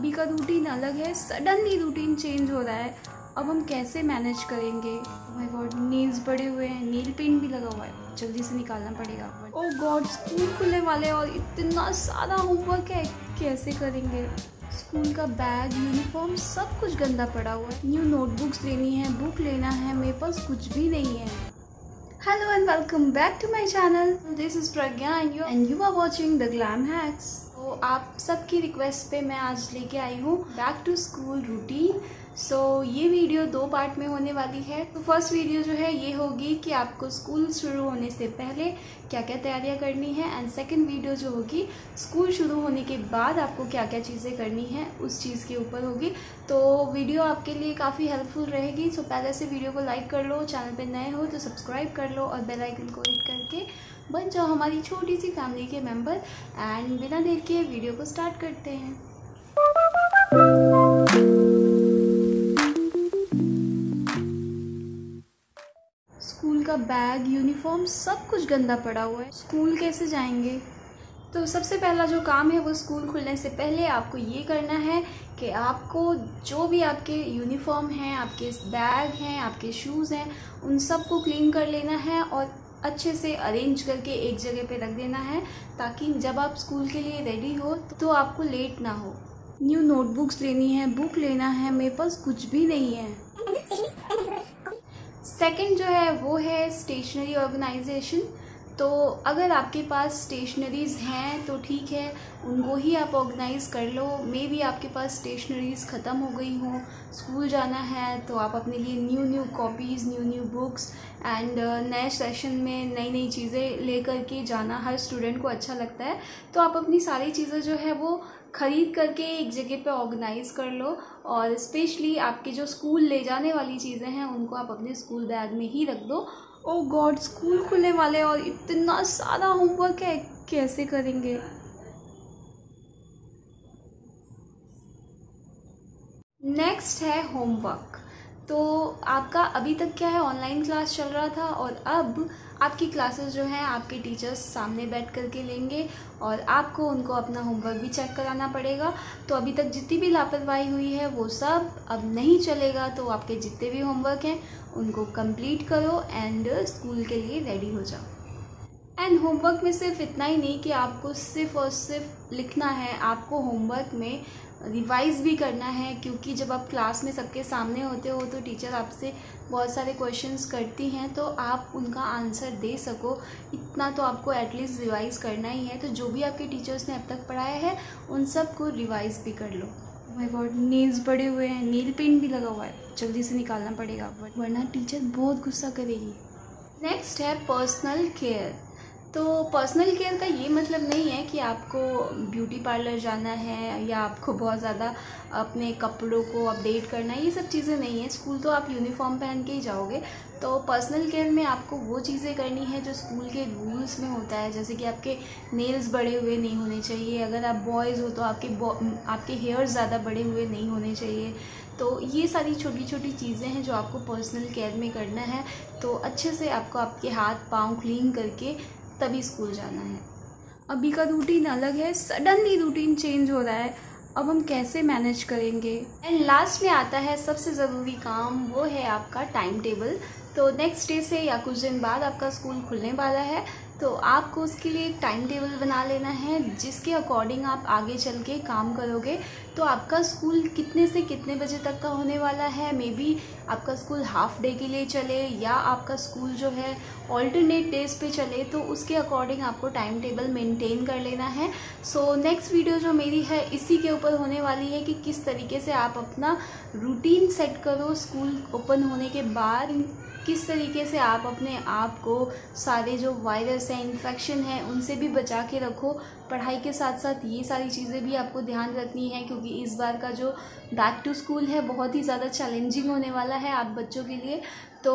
अभी का रूटीन अलग है, सडनली रूटीन चेंज हो रहा है, अब हम कैसे मैनेज करेंगे। ओह माय गॉड, नेल्स बड़े हुए हैं, नेल पेंट भी लगा हुआ है, जल्दी से निकालना पड़ेगा। ओह गॉड, स्कूल खुलने वाले हैं और इतना सारा होमवर्क है, कैसे करेंगे। स्कूल का बैग, यूनिफॉर्म सब कुछ गंदा पड़ा हुआ है। न्यू नोटबुक्स लेनी है, बुक लेना है, मेरे पास कुछ भी नहीं है। Hello and welcome back to my channel, this is Pragya and you are watching the glam hacks. तो आप सबकी रिक्वेस्ट पे मैं आज लेके आई हूँ back to school routine. So ये वीडियो दो पार्ट में होने वाली है। तो फर्स्ट वीडियो जो है ये होगी कि आपको स्कूल शुरू होने से पहले क्या क्या तैयारियां करनी है, एंड सेकंड वीडियो जो होगी स्कूल शुरू होने के बाद आपको क्या क्या चीज़ें करनी है उस चीज़ के ऊपर होगी। तो वीडियो आपके लिए काफ़ी हेल्पफुल रहेगी। सो पहले से वीडियो को लाइक कर लो, चैनल पर नए हो तो सब्सक्राइब कर लो और बेल आइकन को हिट करके बन जाओ हमारी छोटी सी फैमिली के मेम्बर। एंड बिना देर के वीडियो को स्टार्ट करते हैं। का बैग, यूनिफॉर्म सब कुछ गंदा पड़ा हुआ है, स्कूल कैसे जाएंगे। तो सबसे पहला जो काम है वो स्कूल खुलने से पहले आपको ये करना है कि आपको जो भी आपके यूनिफॉर्म हैं, आपके बैग हैं, आपके शूज़ हैं, उन सबको क्लीन कर लेना है और अच्छे से अरेंज करके एक जगह पे रख देना है ताकि जब आप स्कूल के लिए रेडी हो तो आपको लेट ना हो। न्यू नोटबुक्स लेनी है, बुक लेना है, मेरे पास कुछ भी नहीं है। सेकेंड जो है वो है स्टेशनरी ऑर्गेनाइजेशन। तो अगर आपके पास स्टेशनरीज़ हैं तो ठीक है, उनको ही आप ऑर्गेनाइज़ कर लो। मे भी आपके पास स्टेशनरीज़ ख़त्म हो गई हों, स्कूल जाना है तो आप अपने लिए new new copies, new new books and नए सेशन में नई नई चीज़ें लेकर के जाना हर स्टूडेंट को अच्छा लगता है। तो आप अपनी सारी चीज़ें जो है वो ख़रीद करके एक जगह पे ऑर्गेनाइज़ कर लो और स्पेशली आपके जो स्कूल ले जाने वाली चीज़ें हैं उनको आप अपने स्कूल बैग में ही रख दो। ओह गॉड, स्कूल खुलने वाले हैं और इतना सारा होमवर्क है, कैसे करेंगे। नेक्स्ट है होमवर्क। तो आपका अभी तक क्या है, ऑनलाइन क्लास चल रहा था और अब आपकी क्लासेस जो हैं आपके टीचर्स सामने बैठ कर के लेंगे और आपको उनको अपना होमवर्क भी चेक कराना पड़ेगा। तो अभी तक जितनी भी लापरवाही हुई है वो सब अब नहीं चलेगा। तो आपके जितने भी होमवर्क हैं उनको कंप्लीट करो एंड स्कूल के लिए रेडी हो जाओ। एंड होमवर्क में सिर्फ इतना ही नहीं कि आपको सिर्फ और सिर्फ लिखना है, आपको होमवर्क में रिवाइज़ भी करना है, क्योंकि जब आप क्लास में सबके सामने होते हो तो टीचर आपसे बहुत सारे क्वेश्चंस करती हैं तो आप उनका आंसर दे सको, इतना तो आपको एटलीस्ट रिवाइज़ करना ही है। तो जो भी आपके टीचर्स ने अब तक पढ़ाया है उन सब को रिवाइज़ भी कर लो। ओह माय गॉड, नेल्स बड़े हुए हैं, नेल पेंट भी लगा हुआ है, जल्दी से निकालना पड़ेगा वरना टीचर बहुत गुस्सा करेगी। नेक्स्ट है पर्सनल केयर। तो पर्सनल केयर का ये मतलब नहीं है कि आपको ब्यूटी पार्लर जाना है या आपको बहुत ज़्यादा अपने कपड़ों को अपडेट करना है, ये सब चीज़ें नहीं है। स्कूल तो आप यूनिफॉर्म पहन के ही जाओगे। तो पर्सनल केयर में आपको वो चीज़ें करनी है जो स्कूल के रूल्स में होता है, जैसे कि आपके नेल्स बड़े हुए नहीं होने चाहिए, अगर आप बॉयज़ हो तो आपके हेयर ज़्यादा बड़े हुए नहीं होने चाहिए। तो ये सारी छोटी छोटी चीज़ें हैं जो आपको पर्सनल केयर में करना है। तो अच्छे से आपको आपके हाथ पाँव क्लीन करके तभी स्कूल जाना है। अभी का रूटीन अलग है, सडनली रूटीन चेंज हो रहा है, अब हम कैसे मैनेज करेंगे। एंड लास्ट में आता है सबसे ज़रूरी काम, वो है आपका टाइम टेबल। तो नेक्स्ट डे से या कुछ दिन बाद आपका स्कूल खुलने वाला है तो आपको उसके लिए एक टाइम टेबल बना लेना है जिसके अकॉर्डिंग आप आगे चल के काम करोगे। तो आपका स्कूल कितने से कितने बजे तक का होने वाला है, मे बी आपका स्कूल हाफ डे के लिए चले या आपका स्कूल जो है ऑल्टरनेट डेज पे चले, तो उसके अकॉर्डिंग आपको टाइम टेबल मेंटेन कर लेना है। सो नेक्स्ट वीडियो जो मेरी है इसी के ऊपर होने वाली है कि किस तरीके से आप अपना रूटीन सेट करो स्कूल ओपन होने के बाद, किस तरीके से आप अपने आप को सारे जो वायरस हैं, इन्फेक्शन है, उनसे भी बचा के रखो। पढ़ाई के साथ साथ ये सारी चीज़ें भी आपको ध्यान रखनी है क्योंकि इस बार का जो बैक टू स्कूल है बहुत ही ज़्यादा चैलेंजिंग होने वाला है आप बच्चों के लिए। तो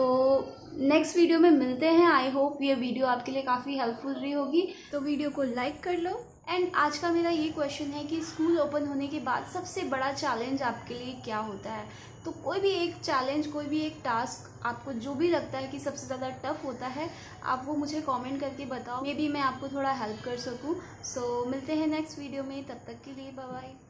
नेक्स्ट वीडियो में मिलते हैं। आई होप ये वीडियो आपके लिए काफ़ी हेल्पफुल रही होगी। तो वीडियो को लाइक कर लो। एंड आज का मेरा ये क्वेश्चन है कि स्कूल ओपन होने के बाद सबसे बड़ा चैलेंज आपके लिए क्या होता है। तो कोई भी एक चैलेंज, कोई भी एक टास्क आपको जो भी लगता है कि सबसे ज़्यादा टफ होता है, आप वो मुझे कमेंट करके बताओ, मे बी मैं आपको थोड़ा हेल्प कर सकूँ। सो मिलते हैं नेक्स्ट वीडियो में, तब तक के लिए बाय बाय।